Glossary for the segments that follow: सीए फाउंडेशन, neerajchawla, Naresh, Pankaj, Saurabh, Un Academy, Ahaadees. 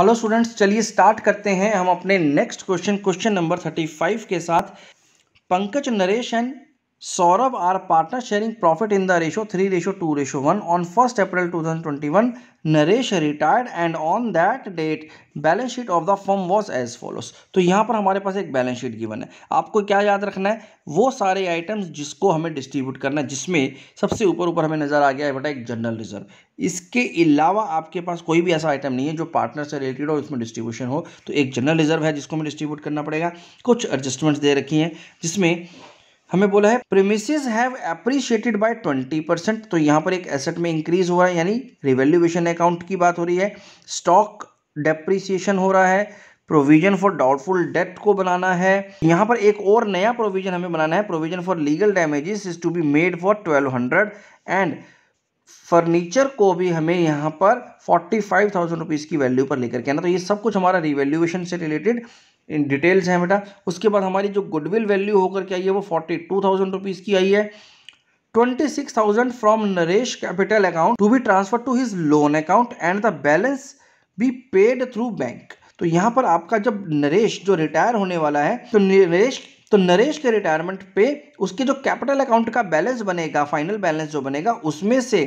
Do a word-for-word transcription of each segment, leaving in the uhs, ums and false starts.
Hello students, चलिए start करते हैं हम अपने next question question number thirty five के साथ। Pankaj, Naresh and Saurabh are partner sharing profit in the ratio three ratio two ratio one on first April two thousand twenty one. Naresh retired and on that date balance sheet of the firm was as follows. तो यहाँ पर हमारे पास एक balance sheet given है। आपको क्या याद रखना है, वो सारे आइटम्स जिसको हमें डिस्ट्रीब्यूट करना है, जिसमें सबसे ऊपर ऊपर हमें नजर आ गया है बेटा एक जनरल रिजर्व। इसके अलावा आपके पास कोई भी ऐसा आइटम नहीं है जो पार्टनर से रिलेटेड हो, इसमें डिस्ट्रीब्यूशन हो। तो एक जनरल रिजर्व है जिसको हमें डिस्ट्रीब्यूट करना पड़ेगा। कुछ एडजस्टमेंट्स दे रखी हैं जिसमें हमें बोला है premises have appreciated by twenty percent. तो यहाँ पर एक एसेट में इंक्रीज हुआ है, यानी रिवैल्यूएशन अकाउंट की बात हो रही है। स्टॉक डेप्रिसिएशन हो रहा है। प्रोविजन फॉर डाउटफुल डेट को बनाना है। यहाँ पर एक और नया प्रोविजन हमें बनाना है, provision for legal damages is to be made for twelve hundred. And furniture को भी हमें यहाँ पर फोर्टी फाइव थाउजेंड रुपीज़ की वैल्यू पर लेकर के आना। तो ये सब कुछ हमारा रिवैल्यूएशन से रिलेटेड इन डिटेल्स हैं बेटा। उसके बाद हमारी जो गुडविल वैल्यू होकर के आई है वो फोर्टी टू थाउजेंड रुपीज़ की आई है। Twenty six thousand from Naresh capital account to be transfer to his loan account and the balance be paid through bank. तो यहाँ पर आपका जब नरेश जो रिटायर होने वाला है, तो नरेश तो नरेश के रिटायरमेंट पे उसके जो कैपिटल अकाउंट का बैलेंस बनेगा, फाइनल बैलेंस जो बनेगा, उसमें से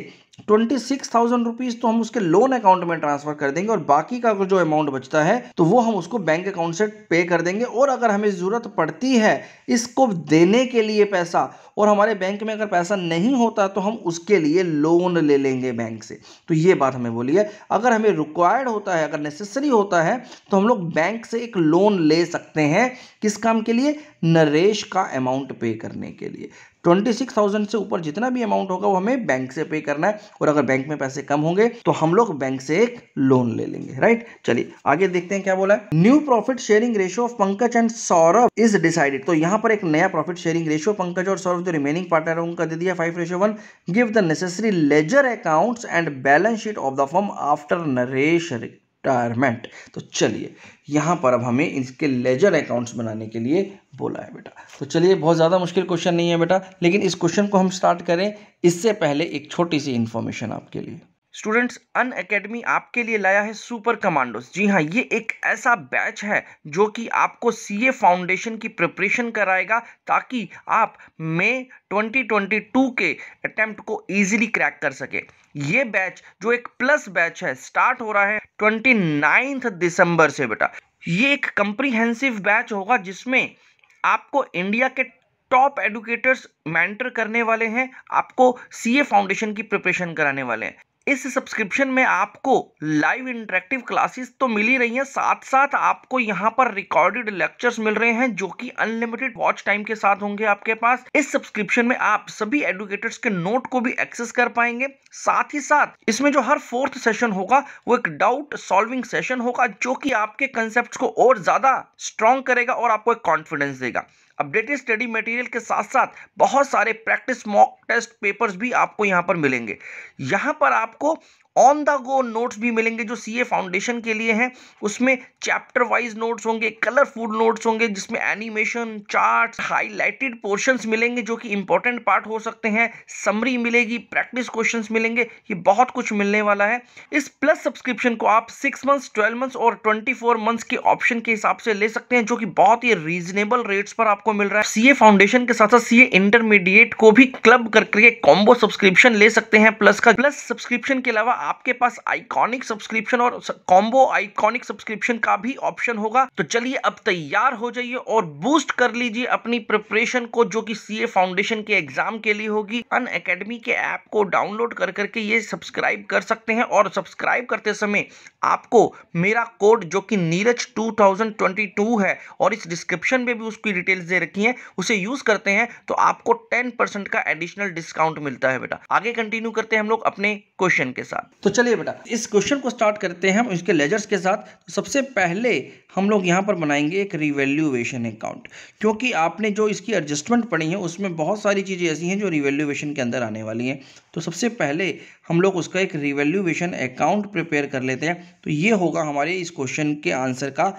ट्वेंटी सिक्स थाउजेंड रुपीज़ तो हम उसके लोन अकाउंट में ट्रांसफर कर देंगे और बाकी का जो अमाउंट बचता है तो वो हम उसको बैंक अकाउंट से पे कर देंगे। और अगर हमें ज़रूरत पड़ती है इसको देने के लिए पैसा, और हमारे बैंक में अगर पैसा नहीं होता तो हम उसके लिए लोन ले लेंगे बैंक से। तो ये बात हमें बोली है। अगर हमें रिक्वायर्ड होता है, अगर नेसेसरी होता है, तो हम लोग बैंक से एक लोन ले सकते हैं। किस काम के लिए? नरेश का अमाउंट पे करने के लिए। ट्वेंटी सिक्स थाउजेंड से ऊपर जितना भी अमाउंट होगा वो हमें बैंक से पे करना है, और अगर बैंक में पैसे कम होंगे तो हम लोग बैंक से एक लोन ले लेंगे। राइट, चलिए आगे देखते हैं क्या बोला है। New profit sharing ratio of Pankaj and Saurabh is decided. तो यहाँ पर एक नया प्रॉफिट शेयरिंग रेशियो पंकज और सौरभ जो रिमेनिंग पार्टनर है उनका दे दिया five ratio one. Give the necessary ledger accounts and balance sheet of the firm after Naresh retirement. तो चलिए यहाँ पर अब हमें इसके लेजर अकाउंट्स बनाने के लिए बोला है बेटा। तो चलिए, बहुत ज़्यादा मुश्किल क्वेश्चन नहीं है बेटा, लेकिन इस क्वेश्चन को हम स्टार्ट करें इससे पहले एक छोटी सी इन्फॉर्मेशन आपके लिए। स्टूडेंट्स, अन अकेडमी आपके लिए लाया है सुपर कमांडोस। जी हाँ, ये एक ऐसा बैच है जो कि आपको सीए फाउंडेशन की प्रिपरेशन कराएगा ताकि आप मई ट्वेंटी ट्वेंटी टू के अटेम्प्ट को इजीली क्रैक कर सके। ये बैच जो एक प्लस बैच है स्टार्ट हो रहा है ट्वेंटी नाइन्थ दिसंबर से बेटा। ये एक कंप्रीहेंसिव बैच होगा जिसमें आपको इंडिया के टॉप एडुकेटर्स मेंटर करने वाले हैं, आपको सीए फाउंडेशन की प्रिपरेशन कराने वाले हैं। इस सब्सक्रिप्शन में आपको लाइव इंटरेक्टिव क्लासेस तो मिल ही रही हैं, साथ साथ आपको यहाँ पर रिकॉर्डेड लेक्चर्स मिल रहे हैं जो कि अनलिमिटेड वॉच टाइम के साथ होंगे आपके पास। इस सब्सक्रिप्शन में आप सभी एडुकेटर्स के नोट को भी एक्सेस कर पाएंगे। साथ ही साथ इसमें जो हर फोर्थ सेशन होगा वो एक डाउट सॉल्विंग सेशन होगा जो कि आपके कंसेप्ट को और ज्यादा स्ट्रॉन्ग करेगा और आपको एक कॉन्फिडेंस देगा। अपडेटेड स्टडी मटेरियल के साथ साथ बहुत सारे प्रैक्टिस मॉक टेस्ट पेपर्स भी आपको यहाँ पर मिलेंगे। यहाँ पर आपको ऑन द गो नोट्स भी मिलेंगे जो सीए फाउंडेशन के लिए हैं। उसमें चैप्टर वाइज नोट्स होंगे, कलरफुल नोट्स होंगे जिसमें एनिमेशन, चार्ट, हाईलाइटेड पोर्शंस मिलेंगे जो कि इंपॉर्टेंट पार्ट हो सकते हैं, समरी मिलेगी, प्रैक्टिस क्वेश्चंस मिलेंगे। ये बहुत कुछ मिलने वाला है। इस प्लस सब्सक्रिप्शन को आप सिक्स मंथ्स, ट्वेल्व मंथ्स और ट्वेंटी फोर मंथ्स के ऑप्शन के हिसाब से ले सकते हैं जो कि बहुत ही रीजनेबल रेट्स पर आपको मिल रहा है। सीए फाउंडेशन के साथ साथ सीए इंटरमीडिएट को भी क्लब करके कॉम्बो सब्सक्रिप्शन ले सकते हैं प्लस का। प्लस सब्सक्रिप्शन के अलावा आपके पास आइकॉनिक सब्सक्रिप्शन और कॉम्बो आइकॉनिक सब्सक्रिप्शन का भी ऑप्शन होगा। तो चलिए, अब तैयार हो जाइए और बूस्ट कर लीजिए अपनी प्रिपरेशन को जो कि सीए फाउंडेशन के एग्जाम के लिए होगी। अन अकेडमी के ऐप को डाउनलोड कर करके ये सब्सक्राइब कर सकते हैं, और सब्सक्राइब करते समय आपको मेरा कोड जो कि Neeraj two thousand twenty two है, और इस डिस्क्रिप्शन में भी उसकी डिटेल्स दे रखी है, उसे यूज करते हैं तो आपको टेन परसेंट का एडिशनल डिस्काउंट मिलता है बेटा। आगे कंटिन्यू करते हैं हम लोग अपने क्वेश्चन के साथ। तो चलिए बेटा, इस क्वेश्चन को स्टार्ट करते हैं हम इसके लेजर्स के साथ। तो सबसे पहले हम लोग यहाँ पर बनाएंगे एक रिवैल्यूएशन अकाउंट, क्योंकि आपने जो इसकी एडजस्टमेंट पढ़ी है उसमें बहुत सारी चीज़ें ऐसी हैं जो रिवैल्यूएशन के अंदर आने वाली हैं। तो सबसे पहले हम लोग उसका एक रिवैल्यूएशन अकाउंट प्रिपेयर कर लेते हैं। तो ये होगा हमारे इस क्वेश्चन के आंसर का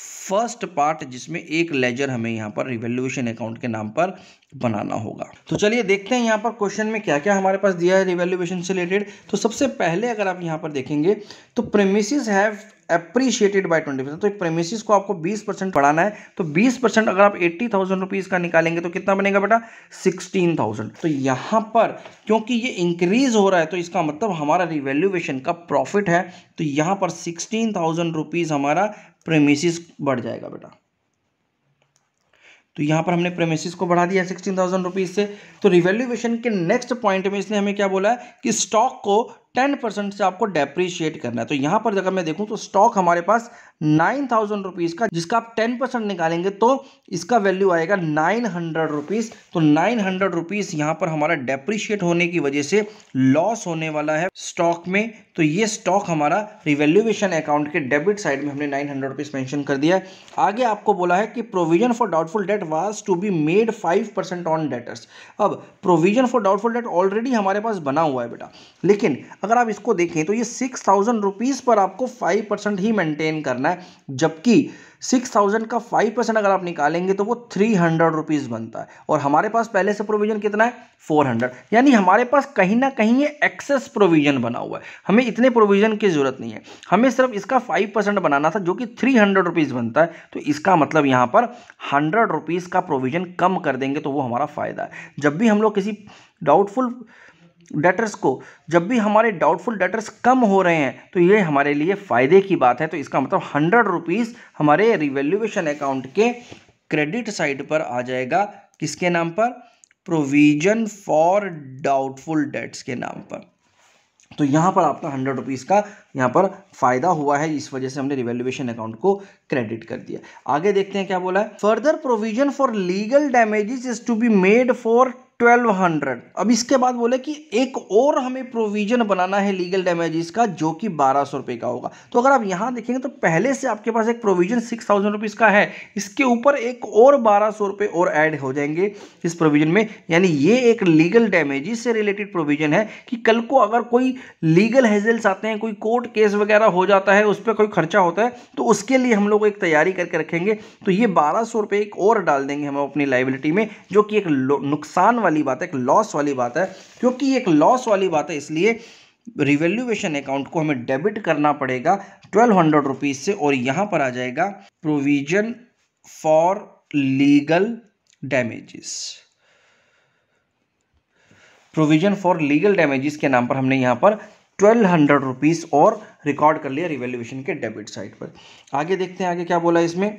फर्स्ट पार्ट, जिसमें एक लेजर हमें यहाँ पर रिवैल्यूएशन अकाउंट के नाम पर बनाना होगा। तो चलिए देखते हैं यहाँ पर क्वेश्चन में क्या क्या हमारे पास दिया है रिवैल्यूएशन से रिलेटेड। तो सबसे पहले अगर आप यहाँ पर देखेंगे तो premises have appreciated by twenty percent. तो प्रेमिसिस को आपको बीस परसेंट बढ़ाना है, तो बीस परसेंट अगर आप एट्टी थाउजेंड रुपीज का निकालेंगे तो कितना बनेगा बेटा, सिक्सटीन थाउजेंड। तो यहाँ पर क्योंकि ये इंक्रीज हो रहा है तो इसका मतलब हमारा रिवैल्यूएशन का प्रॉफिट है, तो यहाँ पर सिक्सटीन थाउजेंड रुपीज हमारा प्रेमिसिस बढ़ जाएगा बेटा। तो यहाँ पर हमने प्रेमिसिस को बढ़ा दिया सिक्सटीन थाउजेंड रुपीज से। तो रिवैल्यूएशन के नेक्स्ट पॉइंट में इसने हमें क्या बोला है कि स्टॉक को टेन परसेंट से आपको डेप्रिशिएट करना है। तो यहाँ पर अगर मैं देखूँ तो स्टॉक हमारे पास नाइन थाउजेंड रुपीज़ का, जिसका आप टेन परसेंट निकालेंगे तो इसका वैल्यू आएगा नाइन हंड्रेड रुपीज़। तो नाइन हंड्रेड रुपीज़ यहाँ पर हमारा डेप्रिशिएट होने की वजह से लॉस होने वाला है स्टॉक में। तो ये स्टॉक हमारा रिवैल्यूएशन अकाउंट के डेबिट साइड में हमने नाइन हंड्रेड रुपीज़ मैंशन कर दिया है। आगे आपको बोला है कि provision for doubtful debt was to be made five percent on debtors. अब provision for doubtful debt already हमारे पास बना हुआ है बेटा, लेकिन अगर आप इसको देखें तो ये सिक्स थाउजेंड रुपीज़ पर आपको फाइव परसेंट ही मेंटेन करना है, जबकि सिक्स थाउजेंड का फाइव परसेंट अगर आप निकालेंगे तो वो थ्री हंड्रेड रुपीज़ बनता है, और हमारे पास पहले से प्रोविजन कितना है, फोर हंड्रेड। यानी हमारे पास कहीं ना कहीं ये एक्सेस प्रोविजन बना हुआ है, हमें इतने प्रोविजन की ज़रूरत नहीं है, हमें सिर्फ इसका फाइव परसेंट बनाना था जो कि थ्री हंड्रेड रुपीज़ बनता है। तो इसका मतलब यहाँ पर हंड्रेड रुपीज़ का प्रोविजन कम कर देंगे तो वो हमारा फ़ायदा है। जब भी हम लोग किसी डाउटफुल डेटर्स को, जब भी हमारे डाउटफुल डेटर्स कम हो रहे हैं तो ये हमारे लिए फ़ायदे की बात है। तो इसका मतलब हंड्रेड रुपीज़ हमारे रिवैल्यूएशन अकाउंट के क्रेडिट साइड पर आ जाएगा, किसके नाम पर, प्रोविजन फॉर डाउटफुल डेट्स के नाम पर। तो यहाँ पर आपका हंड्रेड रुपीज़ का यहाँ पर फ़ायदा हुआ है, इस वजह से हमने रिवैल्यूएशन अकाउंट को क्रेडिट कर दिया। आगे देखते हैं क्या बोला है, further provision for legal damages is to be made for twelve hundred. अब इसके बाद बोले कि एक और हमें प्रोविजन बनाना है लीगल डैमेजेस का जो कि बारह सौ रुपये का होगा। तो अगर आप यहाँ देखेंगे तो पहले से आपके पास एक प्रोविजन सिक्स थाउजेंड रुपीज़ का है, इसके ऊपर एक और बारह सौ रुपये और ऐड हो जाएंगे इस प्रोविजन में। यानी ये एक लीगल डैमेजेस से रिलेटेड प्रोविजन है कि कल को अगर कोई लीगल हेजल्स आते हैं, कोई कोर्ट केस वगैरह हो जाता है, उस पर कोई खर्चा होता है, तो उसके लिए हम लोग एक तैयारी करके रखेंगे। तो ये बारह सौ रुपये एक और डाल देंगे हम अपनी लाइबिलिटी में, जो कि एक नुकसान वाली बात है, एक लॉस वाली बात है। क्योंकि एक लॉस वाली बात है इसलिए रिवैल्यूएशन अकाउंट को हमें डेबिट करना पड़ेगा ट्वेल्व हंड्रेड रुपीस से, और यहां पर आ जाएगा provision for legal damages. Provision for legal damages के नाम पर हमने यहां पर ट्वेल्व हंड्रेड रुपीस और रिकॉर्ड कर लिया रिवैल्यूएशन के डेबिट साइड पर। आगे देखते हैं आगे क्या बोला इसमें,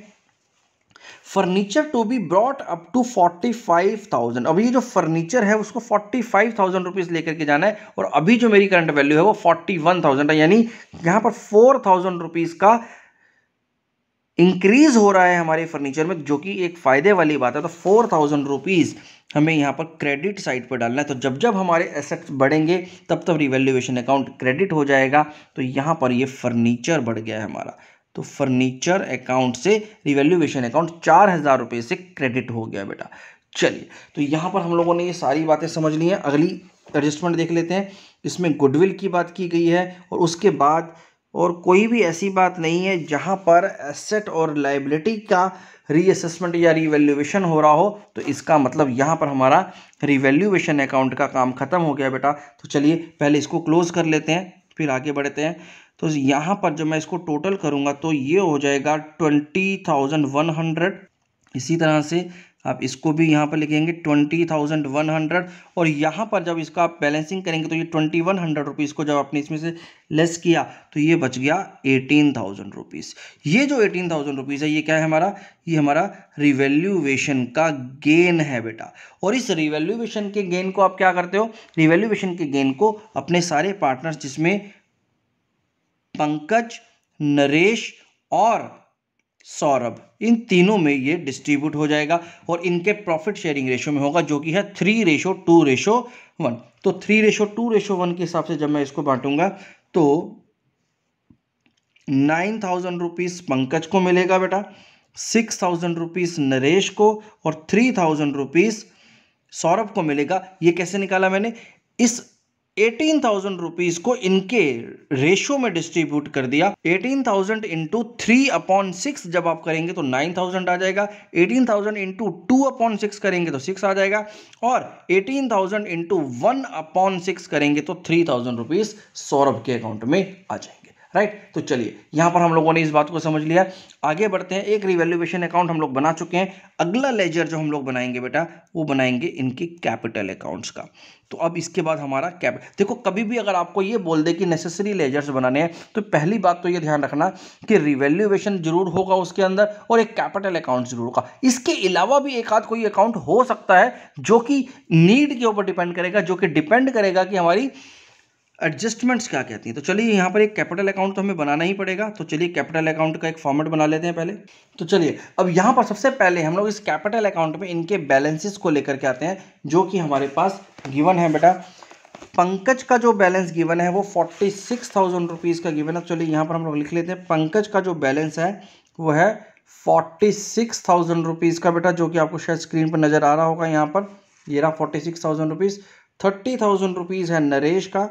furniture to be brought up to forty five thousand. अभी ये जो फर्नीचर है उसको फोर्टी फाइव थाउजेंड रुपीज़ लेकर के जाना है, और अभी जो मेरी करंट वैल्यू है वो फोर्टी वन थाउजेंड है। यानी यहाँ पर फोर थाउजेंड रुपीज़ का इंक्रीज हो रहा है हमारे फर्नीचर में, जो कि एक फ़ायदे वाली बात है। तो फोर थाउजेंड रुपीज़ हमें यहाँ पर क्रेडिट साइड पर डालना है। तो जब जब हमारे एसेट्स बढ़ेंगे तब तब रिवैल्यूएशन अकाउंट क्रेडिट हो जाएगा। तो यहाँ पर ये फर्नीचर बढ़ गया है हमारा, तो फर्नीचर अकाउंट से रिवैल्यूएशन अकाउंट चार हज़ार रुपये से क्रेडिट हो गया बेटा। चलिए, तो यहाँ पर हम लोगों ने ये सारी बातें समझ ली हैं। अगली एडजस्टमेंट देख लेते हैं, इसमें गुडविल की बात की गई है, और उसके बाद और कोई भी ऐसी बात नहीं है जहाँ पर एसेट और लायबिलिटी का रीअसेसमेंट या रिवैल्यूएशन हो रहा हो। तो इसका मतलब यहाँ पर हमारा रिवैल्यूएशन अकाउंट का काम खत्म हो गया बेटा। तो चलिए पहले इसको क्लोज कर लेते हैं, फिर आगे बढ़ते हैं। तो यहाँ पर जब मैं इसको टोटल करूँगा तो ये हो जाएगा ट्वेंटी थाउजेंड वन हंड्रेड। इसी तरह से आप इसको भी यहाँ पर लिखेंगे ट्वेंटी थाउजेंड वन हंड्रेड, और यहाँ पर जब इसका आप बैलेंसिंग करेंगे तो ये ट्वेंटी वन हंड्रेड रुपीज़ को जब आपने इसमें से लेस किया तो ये बच गया एटीन थाउजेंड रुपीज़। ये जो एटीन थाउजेंड रुपीज़ है ये क्या है हमारा, ये हमारा रिवैल्यूएशन का गेन है बेटा। और इस रिवैल्यूएशन के गेन को आप क्या करते हो, रिवैल्यूएशन के गेन को अपने सारे पार्टनर्स जिसमें पंकज, नरेश और सौरभ, इन तीनों में ये डिस्ट्रीब्यूट हो जाएगा, और इनके प्रॉफिट शेयरिंग रेशो में होगा जो कि है three ratio two ratio one. तो three ratio two ratio one के हिसाब से जब मैं इसको बांटूंगा तो नाइन थाउजेंड रुपीज़ पंकज को मिलेगा बेटा, सिक्स थाउजेंड रुपीज़ नरेश को, और थ्री थाउजेंड रुपीज़ सौरभ को मिलेगा। ये कैसे निकाला मैंने, इस एटीन थाउजेंड रुपीज को इनके रेशो में डिस्ट्रीब्यूट कर दिया। Eighteen thousand into three upon six जब आप करेंगे तो नाइन थाउजेंड आ जाएगा, eighteen thousand into two upon six करेंगे तो सिक्स आ जाएगा, और eighteen thousand into one upon six करेंगे तो थ्री थाउजेंड रुपीज सौरभ के अकाउंट में आ जाएंगे। राइट। तो चलिए यहाँ पर हम लोगों ने इस बात को समझ लिया, आगे बढ़ते हैं। एक रिवैल्यूएशन अकाउंट हम लोग बना चुके हैं, अगला लेजर जो हम लोग बनाएंगे बेटा वो बनाएंगे इनकी कैपिटल अकाउंट्स का। तो अब इसके बाद हमारा कैप देखो, कभी भी अगर आपको ये बोल दे कि नेसेसरी लेजर्स बनाने हैं तो पहली बात तो ये ध्यान रखना कि रिवैल्यूएशन जरूर होगा उसके अंदर और एक कैपिटल अकाउंट जरूर होगा। इसके अलावा भी एक आध कोई अकाउंट हो सकता है जो कि नीड के ऊपर डिपेंड करेगा, जो कि डिपेंड करेगा कि हमारी एडजस्टमेंट्स क्या कहती हैं। तो चलिए यहाँ पर एक कैपिटल अकाउंट तो हमें बनाना ही पड़ेगा। तो चलिए कैपिटल अकाउंट का एक फॉर्मेट बना लेते हैं पहले। तो चलिए अब यहाँ पर सबसे पहले हम लोग इस कैपिटल अकाउंट में इनके बैलेंसेस को लेकर के आते हैं, जो कि हमारे पास गिवन है बेटा। पंकज का जो बैलेंस गिवन है वो फोर्टी सिक्स थाउजेंड रुपीज़ का गिवन है। चलिए यहाँ पर हम लोग लिख लेते हैं, पंकज का जो बैलेंस है वो है फोर्टी सिक्स थाउजेंड रुपीज़ का बेटा, जो कि आपको शायद स्क्रीन पर नज़र आ रहा होगा। यहाँ पर ये रहा forty six thousand rupees. Thirty thousand rupees है नरेश का,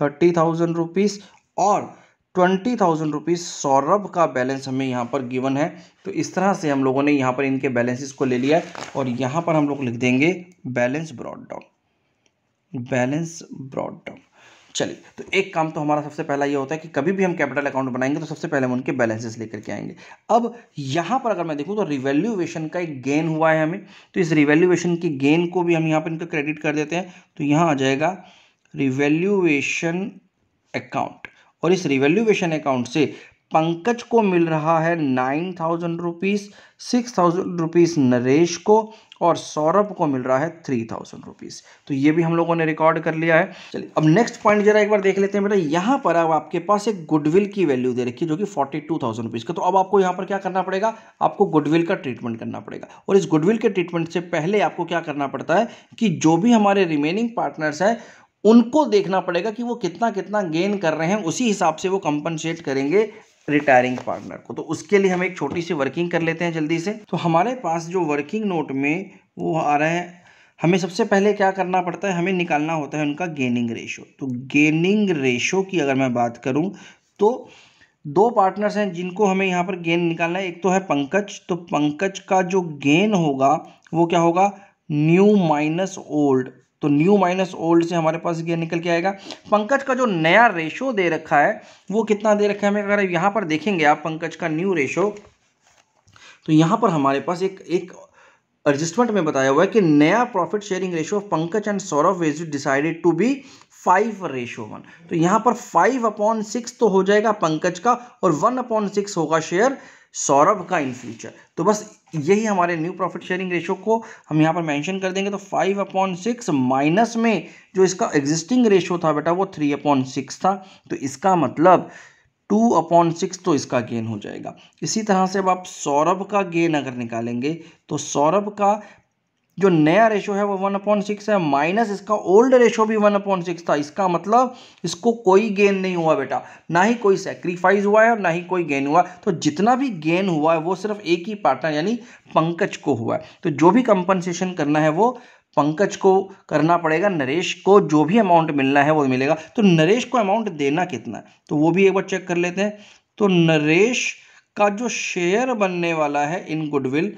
थर्टी थाउजेंड रुपीज़ और ट्वेंटी थाउजेंड रुपीज़ सौरभ का बैलेंस हमें यहाँ पर गिवन है। तो इस तरह से हम लोगों ने यहाँ पर इनके बैलेंसेस को ले लिया है और यहाँ पर हम लोग लिख देंगे balance brought down, balance brought down. चलिए तो एक काम तो हमारा सबसे पहला ये होता है कि कभी भी हम कैपिटल अकाउंट बनाएंगे तो सबसे पहले हम उनके बैलेंसेस लेकर के आएंगे। अब यहाँ पर अगर मैं देखूँ तो रिवैल्यूएशन का एक गेन हुआ है हमें, तो इस रिवैल्यूएशन के गेन को भी हम यहाँ पर इनको क्रेडिट कर देते हैं। तो यहाँ आ जाएगा रिवैल्यूएशन अकाउंट और इस रिवैल्यूएशन अकाउंट से पंकज को मिल रहा है nine thousand rupees, six thousand rupees Naresh को और सौरभ को मिल रहा है थ्री थाउजेंड रुपीज़। तो ये भी हम लोगों ने रिकॉर्ड कर लिया है। चलिए अब नेक्स्ट पॉइंट जरा एक बार देख लेते हैं बेटा। यहाँ पर अब आपके पास एक गुडविल की वैल्यू दे रखी है जो कि फोर्टी टू थाउजेंड रुपीज़ का। तो अब आपको यहाँ पर क्या करना पड़ेगा, आपको गुडविल का ट्रीटमेंट करना पड़ेगा और इस गुडविल के ट्रीटमेंट से पहले आपको क्या करना पड़ता है कि जो भी हमारे रिमेनिंग पार्टनर्स हैं उनको देखना पड़ेगा कि वो कितना कितना गेन कर रहे हैं, उसी हिसाब से वो कंपनसेट करेंगे रिटायरिंग पार्टनर को। तो उसके लिए हम एक छोटी सी वर्किंग कर लेते हैं जल्दी से। तो हमारे पास जो वर्किंग नोट में वो आ रहे हैं, हमें सबसे पहले क्या करना पड़ता है, हमें निकालना होता है उनका गेनिंग रेशो। तो गेनिंग रेशो की अगर मैं बात करूँ तो दो पार्टनर्स हैं जिनको हमें यहाँ पर गेन निकालना है, एक तो है पंकज। तो पंकज का जो गेन होगा वो क्या होगा, न्यू माइनस ओल्ड। तो न्यू माइनस ओल्ड से हमारे पास गेन निकल के आएगा। पंकज का जो नया रेशो दे रखा है वो कितना दे रखा है हमें, अगर यहाँ पर देखेंगे आप पंकज का न्यू रेशो तो यहाँ पर हमारे पास एक एक एडजस्टमेंट में बताया हुआ है कि नया profit sharing ratio of Pankaj and Saurabh is decided to be five ratio one. तो यहाँ पर फाइव अपॉन सिक्स तो हो जाएगा पंकज का और वन अपॉन सिक्स होगा शेयर सौरभ का इन फ्यूचर। तो बस यही हमारे न्यू प्रॉफिट शेयरिंग रेशो को हम यहाँ पर मेंशन कर देंगे। तो फाइव अपॉन सिक्स माइनस में जो इसका एग्जिस्टिंग रेशो था बेटा वो थ्री अपॉन सिक्स था, तो इसका मतलब टू अपॉन सिक्स तो इसका गेन हो जाएगा। इसी तरह से अब आप सौरभ का गेन अगर निकालेंगे तो सौरभ का जो नया रेशो है वो वन अपॉन सिक्स है माइनस इसका ओल्ड रेशो भी वन अपॉन सिक्स था, इसका मतलब इसको कोई गेन नहीं हुआ बेटा, ना ही कोई सेक्रीफाइस हुआ है और ना ही कोई गेन हुआ। तो जितना भी गेन हुआ है वो सिर्फ एक ही पार्टनर यानी पंकज को हुआ है। तो जो भी कंपनसेशन करना है वो पंकज को करना पड़ेगा, नरेश को जो भी अमाउंट मिलना है वो मिलेगा। तो नरेश को अमाउंट देना कितना है तो वो भी एक बार चेक कर लेते हैं। तो नरेश का जो शेयर बनने वाला है इन गुडविल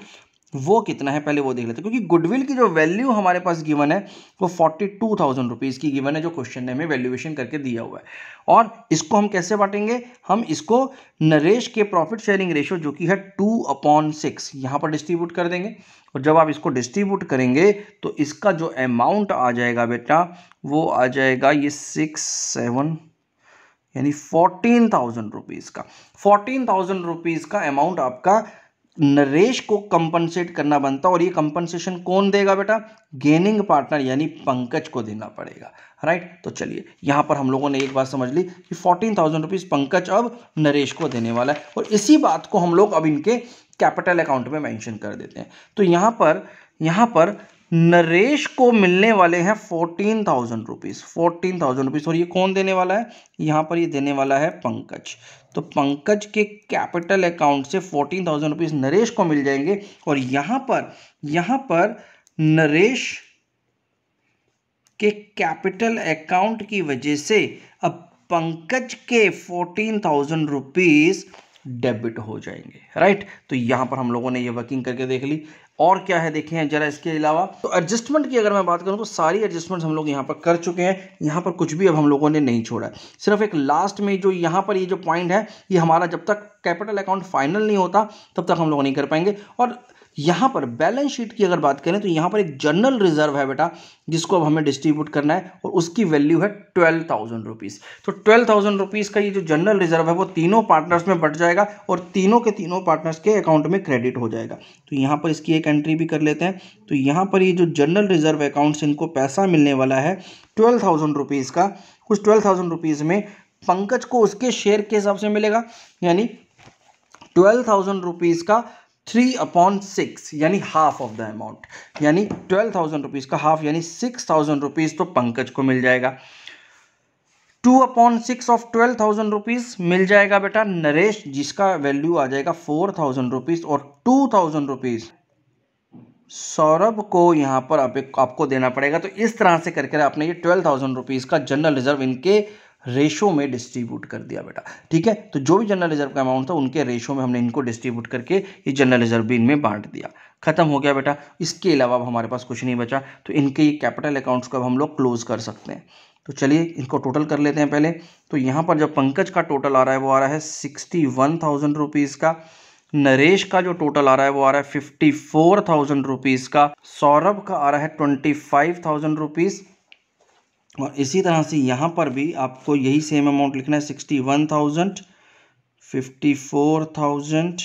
वो कितना है पहले वो देख लेते हैं, क्योंकि गुडविल की जो वैल्यू हमारे पास गिवन है वो फोर्टी टू थाउजेंड रुपीज़ की गिवन है जो क्वेश्चन ने हमें वैल्यूएशन करके दिया हुआ है। और इसको हम कैसे बांटेंगे, हम इसको नरेश के प्रॉफिट शेयरिंग रेशो जो कि है टू अपॉन सिक्स यहाँ पर डिस्ट्रीब्यूट कर देंगे। और जब आप इसको डिस्ट्रीब्यूट करेंगे तो इसका जो अमाउंट आ जाएगा बेटा वो आ जाएगा ये सिक्स सेवन यानी फोर्टीन थाउजेंड रुपीज़ का फोर्टीन थाउजेंड रुपीज़ का अमाउंट आपका नरेश को कंपनसेट करना बनता है। और ये कंपनसेशन कौन देगा बेटा, गेनिंग पार्टनर यानी पंकज को देना पड़ेगा, राइट। तो चलिए यहाँ पर हम लोगों ने एक बात समझ ली कि फोर्टीन थाउजेंड रुपीज़ पंकज अब नरेश को देने वाला है और इसी बात को हम लोग अब इनके कैपिटल अकाउंट में मेंशन कर देते हैं। तो यहाँ पर यहाँ पर नरेश को मिलने वाले हैं fourteen thousand rupees fourteen thousand rupees और ये कौन देने वाला है, यहाँ पर ये देने वाला है पंकज। तो पंकज के कैपिटल अकाउंट से फोर्टीन थाउजेंड रुपीज़ नरेश को मिल जाएंगे और यहाँ पर यहाँ पर नरेश के कैपिटल अकाउंट की वजह से अब पंकज के फोर्टीन थाउजेंड रुपीज़ डेबिट हो जाएंगे, राइट। तो यहाँ पर हम लोगों ने ये वर्किंग करके देख ली। और क्या है देखें हैं जरा इसके अलावा। तो एडजस्टमेंट की अगर मैं बात करूं तो सारी एडजस्टमेंट्स हम लोग यहाँ पर कर चुके हैं, यहाँ पर कुछ भी अब हम लोगों ने नहीं छोड़ा है। सिर्फ एक लास्ट में जो यहाँ पर ये जो पॉइंट है ये हमारा जब तक कैपिटल अकाउंट फाइनल नहीं होता तब तक हम लोग नहीं कर पाएंगे। और यहाँ पर बैलेंस शीट की अगर बात करें तो यहाँ पर एक जनरल रिजर्व है बेटा, जिसको अब हमें डिस्ट्रीब्यूट करना है और उसकी वैल्यू है ट्वेल्व थाउजेंड रुपीज़। तो ट्वेल्व थाउजेंड रुपीज़ का ये जो जनरल रिजर्व है वो तीनों पार्टनर्स में बट जाएगा और तीनों के तीनों पार्टनर्स के अकाउंट में क्रेडिट हो जाएगा। तो यहाँ पर इसकी एक एंट्री भी कर लेते हैं। तो यहाँ पर ये जो जनरल रिजर्व अकाउंट से इनको पैसा मिलने वाला है ट्वेल्व थाउजेंड रुपीज़ का, उस ट्वेल्व थाउजेंड रुपीज़ में पंकज को उसके शेयर के हिसाब से मिलेगा, यानी ट्वेल्व थाउजेंड रुपीज़ का थ्री अपॉन सिक्स यानी हाफ ऑफ द अमाउंट, यानी ट्वेल्व थाउजेंड रुपीज़ का हाफ यानी सिक्स थाउजेंड रुपीज़ तो पंकज को मिल जाएगा। Two upon six of twelve thousand rupees मिल जाएगा बेटा नरेश, जिसका वैल्यू आ जाएगा फोर थाउजेंड रुपीज़। और टू थाउजेंड रुपीज़ सौरभ को यहाँ पर आपको देना पड़ेगा। तो इस तरह से करके आपने ये ट्वेल्व थाउजेंड रुपीज़ का जनरल रिजर्व इनके रेशो में डिस्ट्रीब्यूट कर दिया बेटा, ठीक है। तो जो भी जनरल रिजर्व का अमाउंट था उनके रेशो में हमने इनको डिस्ट्रीब्यूट करके ये जनरल रिजर्व भी इनमें बांट दिया, खत्म हो गया बेटा। इसके अलावा अब हमारे पास कुछ नहीं बचा, तो इनके ये कैपिटल अकाउंट्स को अब हम लोग क्लोज कर सकते हैं। तो चलिए इनको टोटल कर लेते हैं पहले। तो यहाँ पर जब पंकज का टोटल आ रहा है वो आ रहा है सिक्सटी वन थाउजेंड रुपीज़ का, नरेश का जो टोटल आ रहा है वो आ रहा है फिफ्टी फोर थाउजेंड रुपीज़ का, सौरभ का आ रहा है ट्वेंटी फाइव थाउजेंड रुपीज़, और इसी तरह से यहाँ पर भी आपको यही सेम अमाउंट लिखना है, sixty one thousand, fifty four thousand,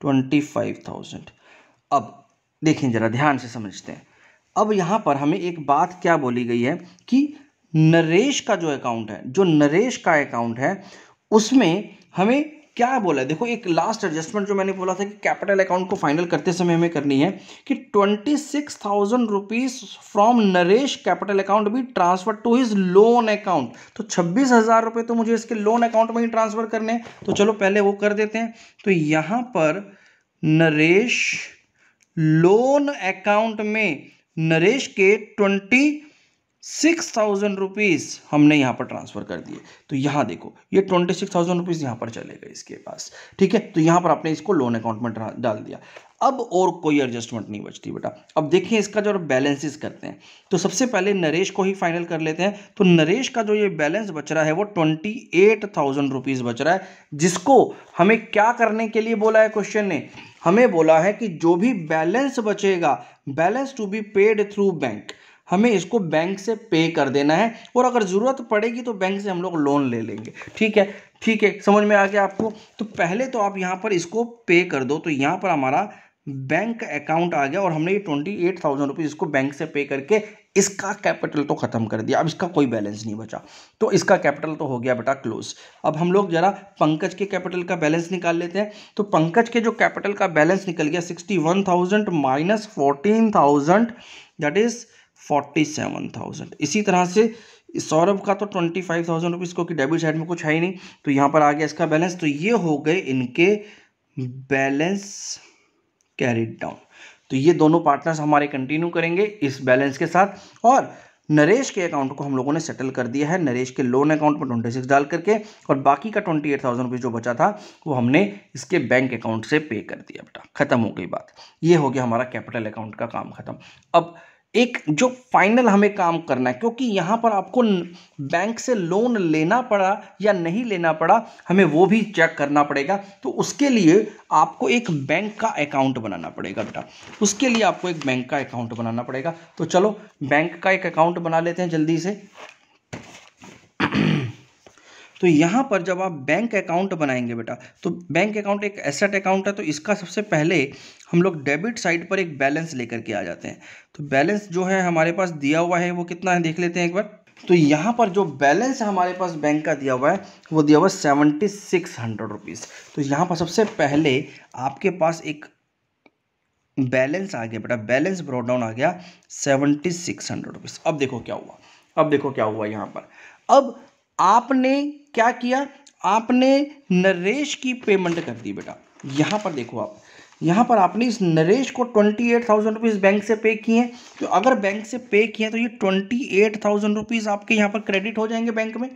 twenty five thousand. अब देखें ज़रा ध्यान से समझते हैं। अब यहाँ पर हमें एक बात क्या बोली गई है कि नरेश का जो अकाउंट है, जो नरेश का अकाउंट है उसमें हमें क्या बोला है? देखो एक लास्ट एडजस्टमेंट जो मैंने बोला था कि कैपिटल अकाउंट को फाइनल करते समय हमें करनी है कि twenty six thousand rupees from Naresh capital account भी transfer to his loan account. तो छब्बीस हज़ार रुपये तो मुझे इसके लोन अकाउंट में ही ट्रांसफ़र करने हैं, तो चलो पहले वो कर देते हैं। तो यहाँ पर नरेश लोन अकाउंट में नरेश के ट्वेंटी सिक्स थाउजेंड रुपीज़ हमने यहाँ पर ट्रांसफ़र कर दिए। तो यहाँ देखो ये ट्वेंटी सिक्स थाउजेंड रुपीज़ यहाँ पर चले गए इसके पास, ठीक है। तो यहाँ पर आपने इसको लोन अकाउंट में डाल दिया। अब और कोई एडजस्टमेंट नहीं बचती बेटा। अब देखिए इसका जो बैलेंसेस करते हैं, तो सबसे पहले नरेश को ही फाइनल कर लेते हैं। तो नरेश का जो ये बैलेंस बच रहा है वो ट्वेंटी एट थाउजेंड रुपीज़ बच रहा है, जिसको हमें क्या करने के लिए बोला है क्वेश्चन ने? हमें बोला है कि जो भी बैलेंस बचेगा, balance to be paid through bank, हमें इसको बैंक से पे कर देना है और अगर ज़रूरत पड़ेगी तो बैंक से हम लोग लोन ले लेंगे, ठीक है। ठीक है, समझ में आ गया आपको। तो पहले तो आप यहाँ पर इसको पे कर दो। तो यहाँ पर हमारा बैंक अकाउंट आ गया और हमने ये ट्वेंटी एट थाउजेंड रुपीज़ इसको बैंक से पे करके इसका कैपिटल तो ख़त्म कर दिया। अब इसका कोई बैलेंस नहीं बचा, तो इसका कैपिटल तो हो गया बेटा क्लोज। अब हम लोग ज़रा पंकज के कैपिटल का बैलेंस निकाल लेते हैं। तो पंकज के जो कैपिटल का बैलेंस निकल गया sixty one thousand minus fourteen thousand that is forty seven thousand. इसी तरह से सौरभ का तो ट्वेंटी फाइव थाउजेंड रुपीज़ को कि डेबिट साइड में कुछ है ही नहीं, तो यहाँ पर आ गया इसका बैलेंस। तो ये हो गए इनके बैलेंस कैरिड डाउन। तो ये दोनों पार्टनर्स हमारे कंटिन्यू करेंगे इस बैलेंस के साथ। और नरेश के अकाउंट को हम लोगों ने सेटल कर दिया है नरेश के लोन अकाउंट में ट्वेंटी सिक्स डाल करके, और बाकी का ट्वेंटी एट थाउजेंड रुपीज़ जो बचा था वो हमने इसके बैंक अकाउंट से पे कर दिया बेटा। ख़त्म हो गई बात। ये हो गया हमारा कैपिटल अकाउंट का काम ख़त्म। अब एक जो फाइनल हमें काम करना है, क्योंकि यहाँ पर आपको बैंक से लोन लेना पड़ा या नहीं लेना पड़ा हमें वो भी चेक करना पड़ेगा। तो उसके लिए आपको एक बैंक का अकाउंट बनाना पड़ेगा बेटा, उसके लिए आपको एक बैंक का अकाउंट बनाना पड़ेगा। तो चलो बैंक का एक अकाउंट बना लेते हैं जल्दी से। तो यहाँ पर जब आप बैंक अकाउंट बनाएंगे बेटा, तो बैंक अकाउंट एक एसेट अकाउंट है, तो इसका सबसे पहले हम लोग डेबिट साइड पर एक बैलेंस लेकर के आ जाते हैं। तो बैलेंस जो है हमारे पास दिया हुआ है वो कितना है देख लेते हैं एक बार। तो यहाँ पर जो बैलेंस हमारे पास बैंक का दिया हुआ है वो दिया हुआ है सेवेंटी सिक्स हंड्रेड रुपीज़। तो यहाँ पर सबसे पहले आपके पास एक बैलेंस आ गया बेटा, बैलेंस ब्रॉट डाउन आ गया सेवेंटी सिक्स हंड्रेड रुपीज़। अब देखो क्या हुआ, अब देखो क्या हुआ यहाँ पर। अब आपने क्या किया, आपने नरेश की पेमेंट कर दी बेटा। यहाँ पर देखो आप, यहाँ पर आपने इस नरेश को twenty eight thousand rupees bank से पे किए हैं। तो अगर बैंक से पे किए हैं तो ये ट्वेंटी एट थाउजेंड रुपीज़ आपके यहाँ पर क्रेडिट हो जाएंगे बैंक में।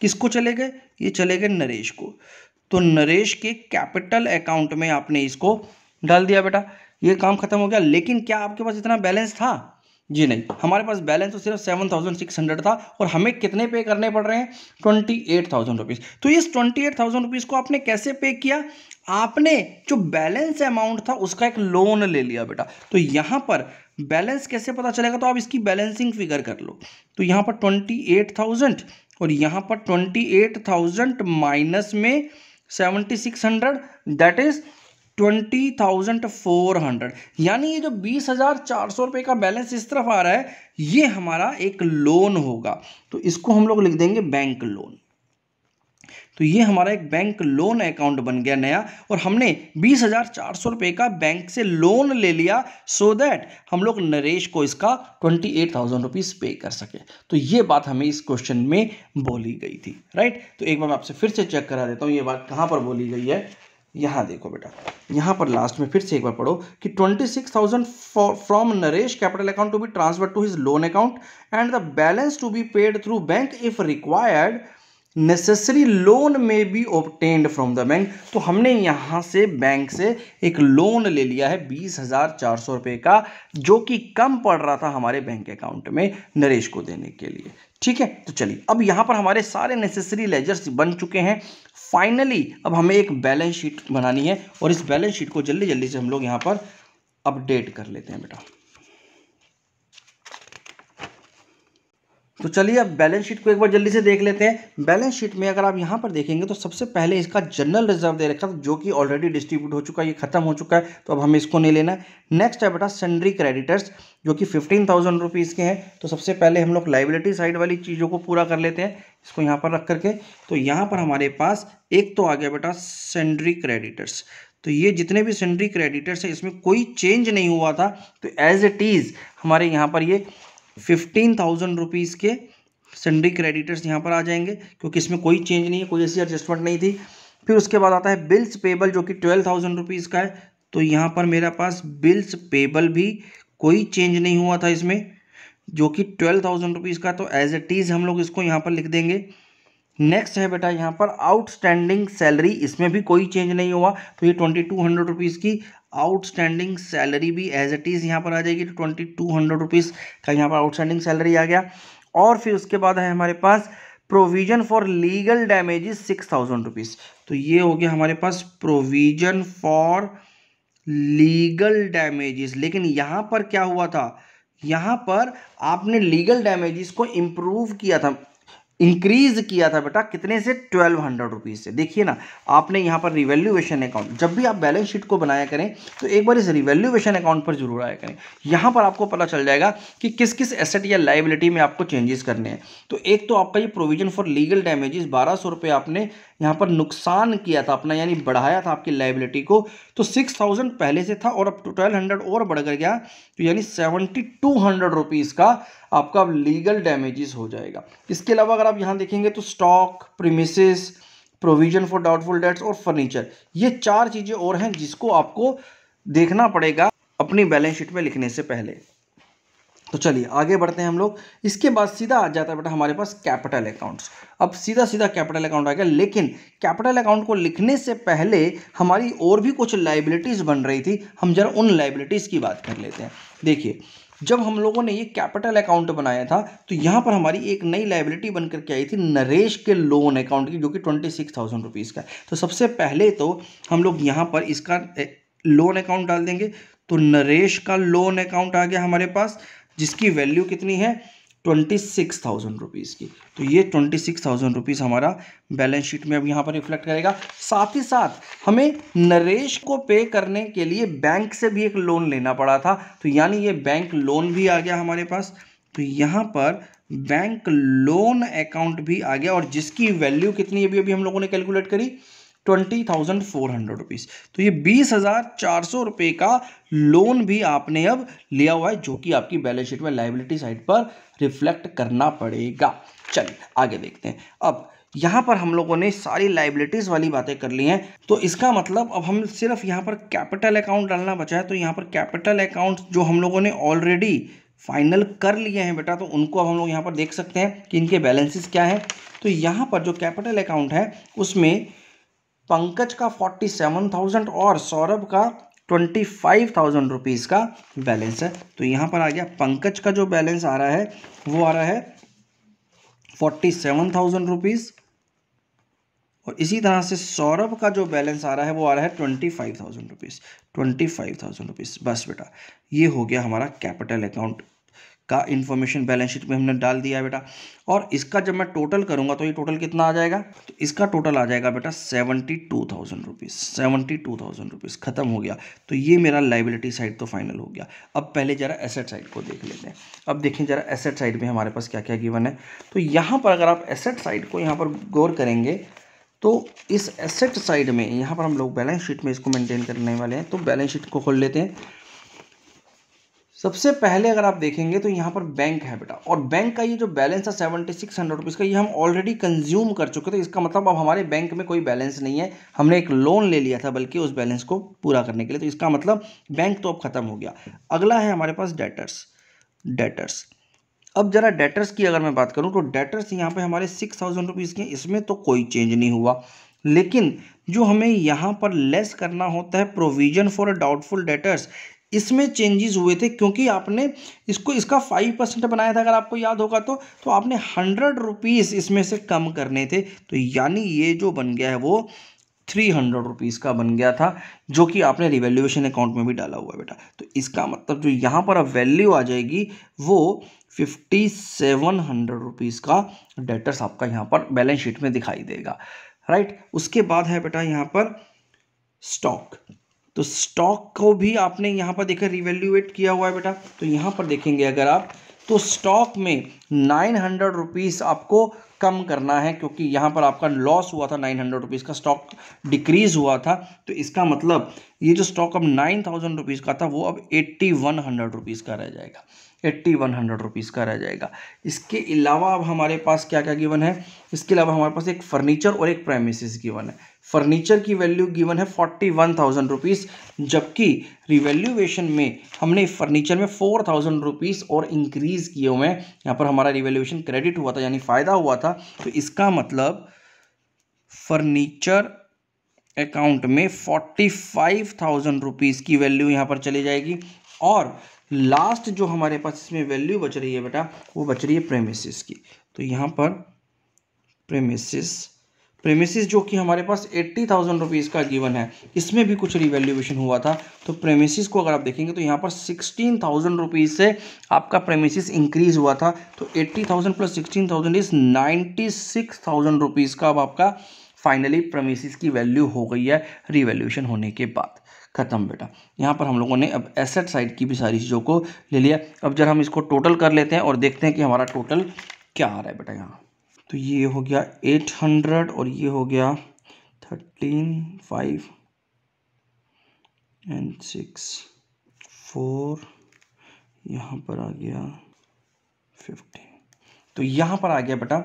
किसको चले गए? ये चले गए नरेश को। तो नरेश के कैपिटल अकाउंट में आपने इसको डाल दिया बेटा, ये काम खत्म हो गया। लेकिन क्या आपके पास इतना बैलेंस था? जी नहीं, हमारे पास बैलेंस तो सिर्फ सेवन थाउजेंड सिक्स हंड्रेड था और हमें कितने पे करने पड़ रहे हैं, ट्वेंटी एट थाउजेंड रुपीज़। तो इस ट्वेंटी एट थाउजेंड रुपीज़ को आपने कैसे पे किया? आपने जो बैलेंस अमाउंट था उसका एक लोन ले लिया बेटा। तो यहाँ पर बैलेंस कैसे पता चलेगा, तो आप इसकी बैलेंसिंग फिगर कर लो। तो यहाँ पर ट्वेंटी एट थाउजेंड और यहाँ पर ट्वेंटी एट थाउजेंड माइनस में seventy six hundred that is twenty thousand four hundred, यानी ये जो बीस हज़ार चार सौ रुपये का बैलेंस इस तरफ आ रहा है ये हमारा एक लोन होगा। तो इसको हम लोग लिख देंगे बैंक लोन। तो ये हमारा एक बैंक लोन अकाउंट बन गया नया और हमने बीस हज़ार चार सौ रुपये का बैंक से लोन ले लिया सो दैट हम लोग नरेश को इसका ट्वेंटी एट थाउजेंड रुपीज़ पे कर सके। तो ये बात हमें इस क्वेश्चन में बोली गई थी, राइट। तो एक बार मैं आपसे फिर से चेक करा देता हूँ ये बात कहाँ पर बोली गई है। यहाँ देखो बेटा, यहाँ पर लास्ट में फिर से एक बार पढ़ो कि twenty six thousand from Naresh capital account to be transfer to his loan account and the balance to be paid through bank if required necessary loan may be obtained from the bank. तो हमने यहाँ से bank से एक loan ले लिया है बीस हज़ार चार सौ रुपये का, जो कि कम पड़ रहा था हमारे बैंक अकाउंट में नरेश को देने के लिए, ठीक है। तो चलिए, अब यहाँ पर हमारे सारे नेसेसरी लेजर्स बन चुके हैं। फाइनली अब हमें एक बैलेंस शीट बनानी है और इस बैलेंस शीट को जल्दी जल्दी से हम लोग यहाँ पर अपडेट कर लेते हैं बेटा। तो चलिए अब बैलेंस शीट को एक बार जल्दी से देख लेते हैं। बैलेंस शीट में अगर आप यहाँ पर देखेंगे तो सबसे पहले इसका जनरल रिजर्व दे रखा था जो कि ऑलरेडी डिस्ट्रीब्यूट हो चुका है, ये खत्म हो चुका है, तो अब हमें इसको नहीं लेना है। नेक्स्ट है बेटा सन्ड्री क्रेडिटर्स जो कि फिफ्टीन थाउजेंड रुपीज़ के हैं। तो सबसे पहले हम लोग लाइबिलिटी साइड वाली चीज़ों को पूरा कर लेते हैं इसको यहाँ पर रख करके। तो यहाँ पर हमारे पास एक तो आ गया बेटा सन्ड्री क्रेडिटर्स। तो ये जितने भी सन्ड्री क्रेडिटर्स हैं इसमें कोई चेंज नहीं हुआ था, तो एज इट इज़ हमारे यहाँ पर ये फिफ्टीन थाउजेंड रुपीज़ के सन्ड्री क्रेडिटर्स यहाँ पर आ जाएंगे क्योंकि इसमें कोई चेंज नहीं है, कोई ऐसी एडजस्टमेंट नहीं थी। फिर उसके बाद आता है बिल्स पेबल जो कि ट्वेल्व थाउजेंड रुपीज़ का है। तो यहाँ पर मेरे पास बिल्स पेबल भी कोई चेंज नहीं हुआ था इसमें, जो कि ट्वेल्व थाउजेंड रुपीज़ का, तो एज इट इज़ हम लोग इसको यहाँ पर लिख देंगे। नेक्स्ट है बेटा यहाँ पर आउटस्टैंडिंग सैलरी, इसमें भी कोई चेंज नहीं हुआ, तो ये ट्वेंटी टू हंड्रेड रुपीज़ की आउटस्टैंडिंग सैलरी भी एज इट इज़ यहाँ पर आ जाएगी। तो ट्वेंटी टू हंड्रेड रुपीज़ का यहाँ पर आउटस्टैंडिंग सैलरी आ गया। और फिर उसके बाद है हमारे पास provision for legal damages six thousand rupees. तो ये हो गया हमारे पास प्रोविज़न फॉर लीगल डैमेजेस। लेकिन यहाँ पर क्या हुआ था, यहाँ पर आपने लीगल डैमेजेस को इम्प्रूव किया था, इंक्रीज किया था बेटा, कितने से, ट्वेल्व हंड्रेड रुपीज़ से। देखिए ना, आपने यहाँ पर रिवैल्यूएशन अकाउंट, जब भी आप बैलेंस शीट को बनाया करें तो एक बार इस रिवैल्यूएशन अकाउंट पर जरूर आया करें। यहाँ पर आपको पता चल जाएगा कि किस किस एसेट या लाइबिलिटी में आपको चेंजेस करने हैं। तो एक तो आपका ये प्रोविजन फॉर लीगल डैमेजेस बारह सौ रुपये आपने यहाँ पर नुकसान किया था अपना, यानी बढ़ाया था आपकी लाइबिलिटी को। तो सिक्स थाउजेंड पहले से था और अब ट्वेल्व हंड्रेड और बढ़ कर गया, तो यानी सेवेंटी टू हंड्रेड रुपीज़ का आपका अब लीगल डैमेजेस हो जाएगा। इसके अलावा अगर आप यहाँ देखेंगे तो stock, premises, provision for doubtful debts और फर्नीचर, ये चार चीज़ें और हैं जिसको आपको देखना पड़ेगा अपनी बैलेंस शीट में लिखने से पहले। तो चलिए आगे बढ़ते हैं हम लोग। इसके बाद सीधा आ जाता है बेटा हमारे पास कैपिटल अकाउंट्स। अब सीधा सीधा कैपिटल अकाउंट आ गया, लेकिन कैपिटल अकाउंट को लिखने से पहले हमारी और भी कुछ लाइबिलिटीज़ बन रही थी, हम जरा उन लाइबिलिटीज़ की बात कर लेते हैं। देखिए, जब हम लोगों ने ये कैपिटल अकाउंट बनाया था तो यहाँ पर हमारी एक नई लाइबिलिटी बन करके आई थी नरेश के लोन अकाउंट की, जो कि ट्वेंटी सिक्स थाउजेंड रुपीज़ का है। तो सबसे पहले तो हम लोग यहाँ पर इसका लोन अकाउंट डाल देंगे। तो नरेश का लोन अकाउंट आ गया हमारे पास, जिसकी वैल्यू कितनी है, ट्वेंटी सिक्स थाउजेंड रुपीज़ की। तो ये ट्वेंटी सिक्स थाउजेंड रुपीज़ हमारा बैलेंस शीट में अब यहाँ पर रिफ्लेक्ट करेगा। साथ ही साथ हमें नरेश को पे करने के लिए बैंक से भी एक लोन लेना पड़ा था, तो यानी ये बैंक लोन भी आ गया हमारे पास। तो यहाँ पर बैंक लोन अकाउंट भी आ गया और जिसकी वैल्यू कितनी अभी अभी हम लोगों ने कैलकुलेट करी, twenty thousand four hundred rupees. तो ये बीस हज़ार चार सौ रुपये का लोन भी आपने अब लिया हुआ है, जो कि आपकी बैलेंस शीट में लाइबिलिटी साइड पर रिफ्लेक्ट करना पड़ेगा। चलिए आगे देखते हैं। अब यहाँ पर हम लोगों ने सारी लाइबिलिटीज़ वाली बातें कर ली हैं, तो इसका मतलब अब हम सिर्फ यहाँ पर कैपिटल अकाउंट डालना बचा है। तो यहाँ पर कैपिटल अकाउंट जो हम लोगों ने ऑलरेडी फाइनल कर लिए हैं बेटा, तो उनको अब हम लोग यहाँ पर देख सकते हैं कि इनके बैलेंसेस क्या हैं। तो यहाँ पर जो कैपिटल अकाउंट है उसमें पंकज का फोर्टी सेवन थाउजेंड और सौरभ का ट्वेंटी फाइव थाउजेंड रुपीज़ का बैलेंस है। तो यहाँ पर आ गया पंकज का जो बैलेंस आ रहा है वो आ रहा है फोर्टी सेवन थाउजेंड रुपीज़ और इसी तरह से सौरभ का जो बैलेंस आ रहा है वो आ रहा है twenty five thousand rupees twenty five thousand rupees. बस बेटा ये हो गया हमारा कैपिटल अकाउंट का इन्फॉर्मेशन बैलेंस शीट में हमने डाल दिया है बेटा। और इसका जब मैं टोटल करूंगा तो ये टोटल कितना आ जाएगा, तो इसका टोटल आ जाएगा बेटा seventy two thousand rupees seventy two thousand rupees खत्म हो गया। तो ये मेरा लाइबिलिटी साइड तो फाइनल हो गया। अब पहले जरा एसेट साइड को देख लेते हैं। अब देखें जरा एसेट साइड में हमारे पास क्या क्या गिवन है। तो यहाँ पर अगर आप एसेट साइड को यहाँ पर गौर करेंगे तो इस एसेट साइड में यहाँ पर हम लोग बैलेंस शीट में इसको मेंटेन करने वाले हैं। तो बैलेंस शीट को खोल लेते हैं। सबसे पहले अगर आप देखेंगे तो यहाँ पर बैंक है बेटा और बैंक का ये जो बैलेंस है सेवेंटी सिक्स हंड्रेड रुपीज़ का ये हम ऑलरेडी कंज्यूम कर चुके थे। इसका मतलब अब हमारे बैंक में कोई बैलेंस नहीं है, हमने एक लोन ले लिया था बल्कि उस बैलेंस को पूरा करने के लिए। तो इसका मतलब बैंक तो अब ख़त्म हो गया। अगला है हमारे पास डेटर्स डेटर्स अब जरा डेटर्स की अगर मैं बात करूं तो डेटर्स यहाँ पे हमारे सिक्स थाउजेंड रुपीज़ के, इसमें तो कोई चेंज नहीं हुआ। लेकिन जो हमें यहाँ पर लेस करना होता है प्रोविज़न फॉर डाउटफुल डेटर्स, इसमें चेंजेस हुए थे क्योंकि आपने इसको इसका फाइव परसेंट बनाया था अगर आपको याद होगा तो तो आपने हंड्रेड रुपीज़ इसमें से कम करने थे। तो यानी ये जो बन गया है वो थ्री हंड्रेड रुपीज़ का बन गया था जो कि आपने रिवैल्यूएशन अकाउंट में भी डाला हुआ है बेटा। तो इसका मतलब जो यहाँ पर अब वैल्यू आ जाएगी वो फिफ्टी सेवन हंड्रेड रुपीज़ का डेटर्स आपका यहाँ पर बैलेंस शीट में दिखाई देगा, राइट। उसके बाद है बेटा यहाँ पर स्टॉक। तो स्टॉक को भी आपने यहाँ पर देखा रिवैल्यूएट किया हुआ है बेटा। तो यहाँ पर देखेंगे अगर आप तो स्टॉक में नाइन हंड्रेड रुपीज़ आपको कम करना है क्योंकि यहाँ पर आपका लॉस हुआ था नाइन हंड्रेड रुपीज़ का, स्टॉक डिक्रीज़ हुआ था। तो इसका मतलब ये जो स्टॉक अब नाइन थाउजेंड रुपीज़ का था वो अब एट्टी वन हंड्रेड रुपीज़ का रह जाएगा एट्टी वन हंड्रेड रुपीज़ का रह जाएगा। इसके अलावा अब हमारे पास क्या क्या गिवन है, इसके अलावा हमारे पास एक फर्नीचर और एक प्रेमिसेस गिवन है। फर्नीचर की वैल्यू गिवन है फोर्टी वन थाउजेंड रुपीज़ जबकि रिवैल्यूएशन में हमने फर्नीचर में फोर थाउजेंड रुपीज़ और इंक्रीज़ किए हुए हैं। यहाँ पर हमारा रिवैल्यूएशन क्रेडिट हुआ था यानी फ़ायदा हुआ था। तो इसका मतलब फर्नीचर अकाउंट में फोर्टी फाइव थाउजेंड रुपीज़ की वैल्यू यहाँ पर चली जाएगी और लास्ट जो हमारे पास इसमें वैल्यू बच रही है बेटा वो बच रही है प्रेमिसेस की। तो यहाँ पर प्रेमिसेस प्रेमिसेस जो कि हमारे पास एट्टी थाउजेंड रुपीज़ का गिवन है, इसमें भी कुछ रिवैल्यूएशन हुआ था। तो प्रेमिसेस को अगर आप देखेंगे तो यहाँ पर सिक्सटीन थाउजेंड रुपीज़ से आपका प्रेमिसेस इंक्रीज़ हुआ था। तो eighty thousand plus sixteen thousand इस नाइन्टी सिक्स थाउजेंड रुपीज़ का अब आपका फाइनली प्रेमिसेस की वैल्यू हो गई है रिवैल्यूएशन होने के बाद। खत्म बेटा, यहाँ पर हम लोगों ने अब एसेट साइड की भी सारी चीज़ों को ले लिया। अब जब हम इसको टोटल कर लेते हैं और देखते हैं कि हमारा टोटल क्या आ रहा है बेटा यहाँ। तो ये हो गया एट हंड्रेड और ये हो गया thirteen five and six four यहाँ पर आ गया फिफ्टीन। तो यहाँ पर आ गया बेटा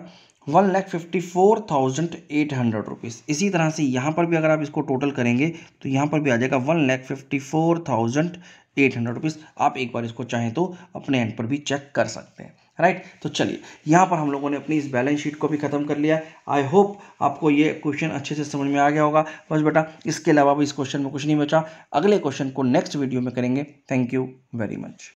one lakh fifty four thousand eight hundred rupees. इसी तरह से यहाँ पर भी अगर आप इसको टोटल करेंगे तो यहाँ पर भी आ जाएगा one lakh fifty four thousand eight hundred rupees. आप एक बार इसको चाहें तो अपने एंड पर भी चेक कर सकते हैं, राइट। तो चलिए यहाँ पर हम लोगों ने अपनी इस बैलेंस शीट को भी ख़त्म कर लिया। आई होप आपको ये क्वेश्चन अच्छे से समझ में आ गया होगा। बस बेटा इसके अलावा भी इस क्वेश्चन में कुछ नहीं बचा। अगले क्वेश्चन को नेक्स्ट वीडियो में करेंगे। Thank you very much.